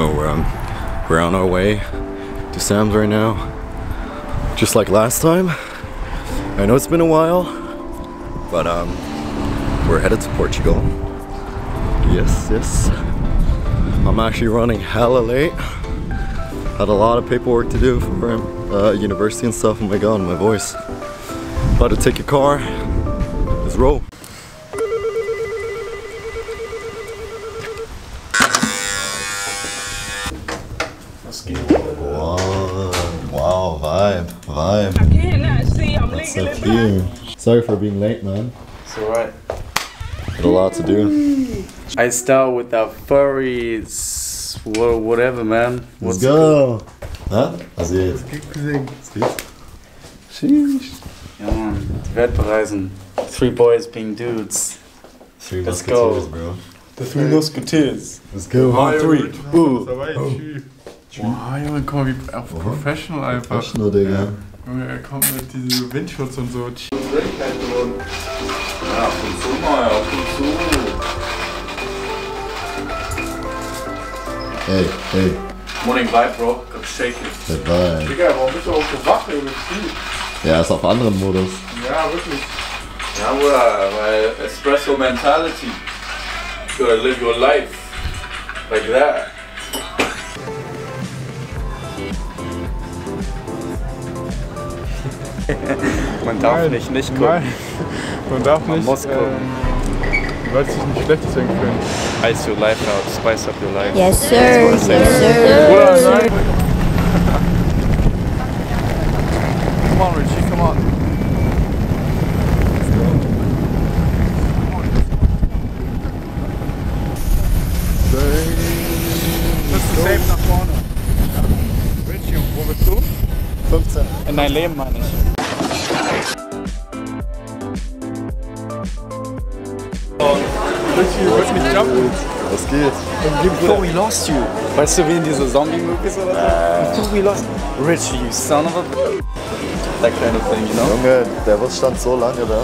know we're on our way to Sam's right now, just like last time. I know it's been a while, but we're headed to Portugal. Yes, yes. I'm actually running hella late. Had a lot of paperwork to do for university and stuff. Oh my god, my voice. About to take a car. Let's roll. Wow, vibe. I cannot see, I'm legally blind. Sorry for being late, man. It's alright. Got a lot to do. I start with a furry whatever, man. Let's go. Na? Was geht's? Was geht's? Sheesh. Ja, man. Die Welt bereisen. Three boys being dudes. Three Let's go. Bro. The three musketeers. Let's go. One, three. Boom. Wow, Junge, guck mal, wie auch professional einfach. Professional, Digga. Junge, er kommt mit diesem Windschutz und so. Ja, ab und zu mal, ab und zu. Ey, ey. Morning vibe, bro. Gotta shake it. Bye. Digga, warum bist du auch gewacht, ey? Ja, ist auf anderen Modus. Ja, wirklich. Ja, Bruder, weil Espresso Mentality. You gotta live your life. Like that. Man darf nicht gucken. Nein. Man darf nicht. Man muss gucken. Du sollst dich nicht schlecht deswegen fühlen. Ice your life out, spice up your life. Yes, sir. Yes, sir. Yes, sir. Come on, Richie, come on. Bist du safe nach vorne? Richie, und wo bist du? 15. In dein Leben, meine ich. Was geht? Before We Lost You. Weißt du, wie in diese Zombie-Movies oder so? Before We Lost You. Richie, you son of a bitch. That kind of thing, you know? Junge, der Bus stand so lange da.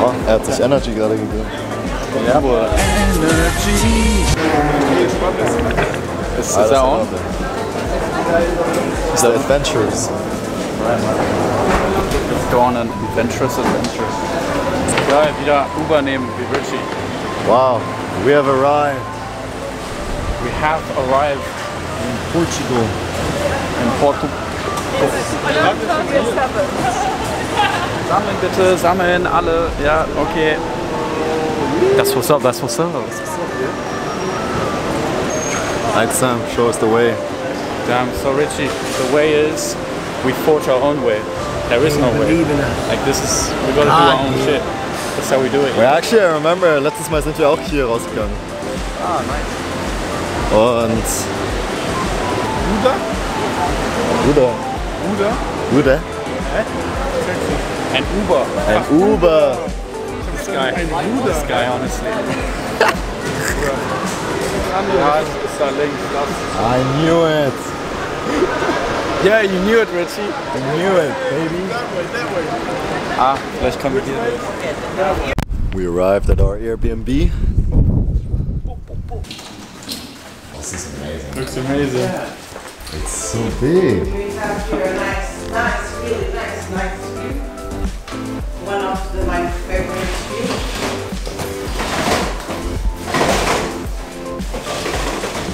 Oh, er hat sich Energy gerade gegeben. Ja, Bruder. Energy. Ist das on? Ist das Adventures? Let's go on an adventurous adventure. Geil, wieder Uber nehmen wie Richie. Wow, we have arrived. We have arrived in Portugal. In Porto. Sammeln bitte, sammeln alle. Ja, okay. That's what's up, that's what's up. Alright, Sam, show us the way. Damn, so Richie, the way is we forge our own way. There is no way. Like this is, we gotta do our own shit. That's how we do it. Well, actually, I remember, letztes Mal sind wir auch hier rausgegangen. Ah, nice. Und... Uber? An Uber. An Uber. This guy. This guy, honestly. Ja, ist da links. I knew it. Yeah, you knew it, Richie. I knew it, baby. Ah, vielleicht kommen wir hier. We arrived at our Airbnb. This is amazing. Looks amazing. Yeah. It's so big. We have here a nice view. One of the my favorite views.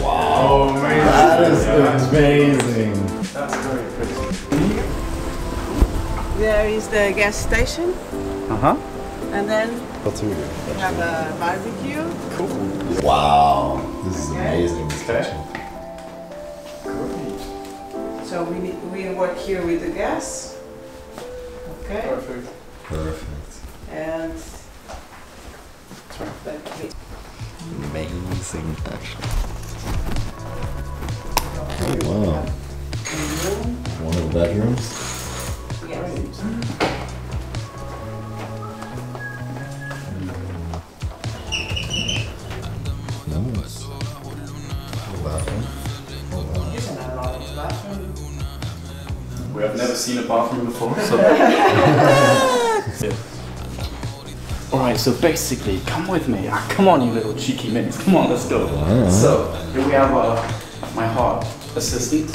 Wow, amazing. That is amazing. That's very pretty. There is the gas station. Uh-huh. And then we have a barbecue. Cool. Wow. This is amazing. Great. So we work here with the gas. Okay. Perfect. Perfect. And amazing action. Wow. One of the bedrooms. Yes. No. We have never seen a bathroom before, so. Alright, so basically, come with me. Ah, come on, you little cheeky minx. Come on, let's go. So, here we have my hot assistant.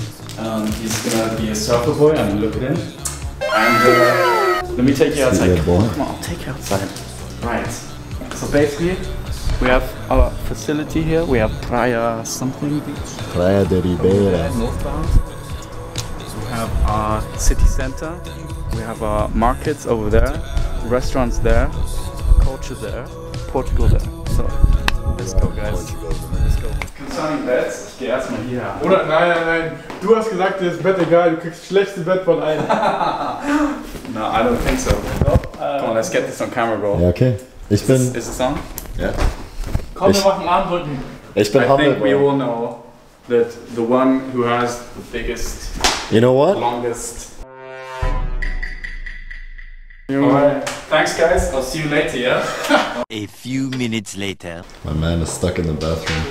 He's gonna be a surfer boy. I mean, look at him. And let me take you outside. Come on, I'll take you outside. Right. So basically, we have our facility here. We have Praia something. Praia da Ribeira. Northbound. We have our city center. We have our markets over there. Restaurants there. Culture there. Portugal there. So let's go, guys. Let's go. Concerning beds, ich gehe erstmal hier. Oder nein. Du hast gesagt, dir ist Bett egal. Du kriegst das schlechteste Bett von allen. No, I don't think so. Come on, let's get this on camera, bro. Ja, okay. Ich bin. Is it on? Ja. Komm, wir machen Armdrücken. Ich bin humble. I think we all know that the one who has the biggest, you know what? Longest. Alright, thanks guys. I'll see you later, yeah? A few minutes later. My man is stuck in the bathroom.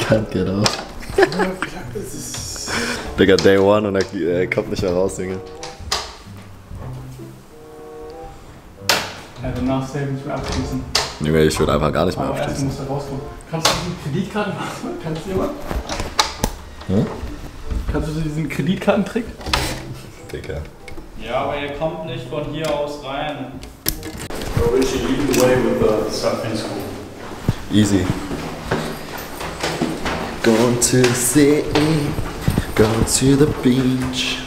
Can't get out. Digga, Day One und er kommt nicht mehr raus, Digga. Ja, danach selber nicht mehr abschließen. Nee, ich würde einfach gar nicht mehr abschließen. Musst du rauskommen. Kannst du diesen Kreditkarten machen? Kannst du jemand? Hm? Kannst du diesen Kreditkartentrick? Dicker. Ja, aber ihr kommt nicht von hier aus rein. So, Richie, lead the way with the surfing school. Easy. Going to the sea, going to the beach.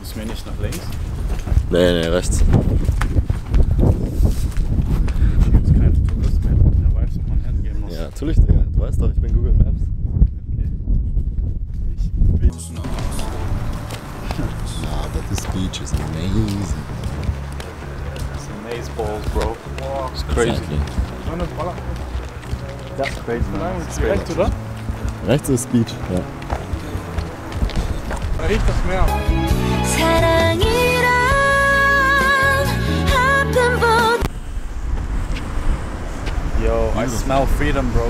Müssen wir nicht nach links? Nee, rechts. Hier gibt es keine Touristen mehr, da weißt du, wo man hingehen muss. Ja, natürlich, Digga. Du weißt doch, ich bin Google Maps. Okay. Ich bin... Nah, but this beach is amazing. It's amazing balls, bro. Wow. It's crazy. Exactly. Das ist crazy. Nein, rechts, oder? Rechts ist Beach, ja. Da riecht das Meer. Yo, I smell freedom, bro.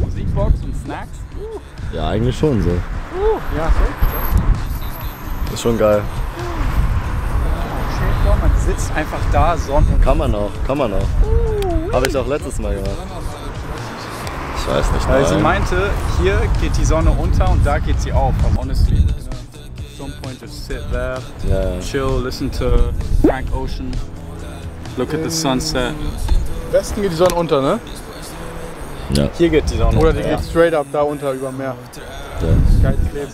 Musikbox und Snacks? Ja, eigentlich schon so. Ja, so. Ist schon geil. Schön, man sitzt einfach da, Sonne. Kann man auch. Habe ich auch letztes Mal gemacht. Ich weiß nicht. Weil sie meinte, hier geht die Sonne unter und da geht sie auf. Aber honestly. Some point to sit there, yeah. Chill, listen to Frank Ocean, look at the sunset. Im Westen geht die Sonne unter, ne? Ja. Hier geht die Sonne unter. Oder die geht straight up da unter über Meer. Ja. Geiles Leben.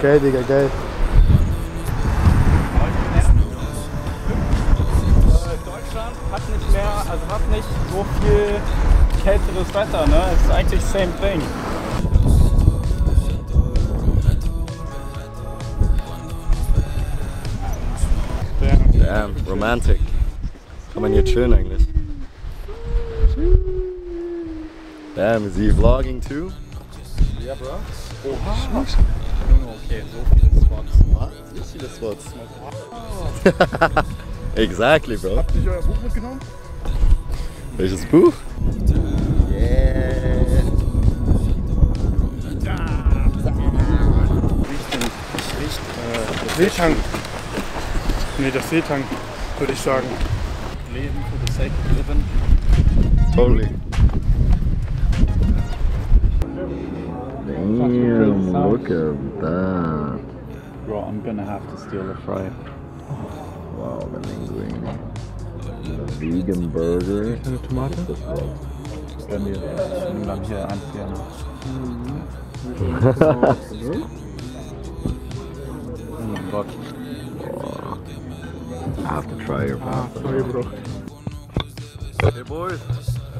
Geil, Digga, geil. Deutschland hat nicht mehr, also hat nicht so viel kälteres Wetter, ne? Es ist eigentlich same thing. Damn, romantic. Kann man hier chillen eigentlich. Damn, is he vlogging too? Yeah, bro. Oha. Okay, so viele Spots. Exactly, bro. Habt ihr euer Buch mitgenommen? Welches Buch? Yeah. Nee, das Seetang, würde ich sagen. Leben für das sake of living. Totally. Damn, look at that. Bro, I'm gonna have to steal a fry. Wow, the linguine. The vegan burger. Eine Tomate? Wenn wir dann hier anfähren. Oh mein Gott. I have to try your pasta. Sorry, bro. Hey boys,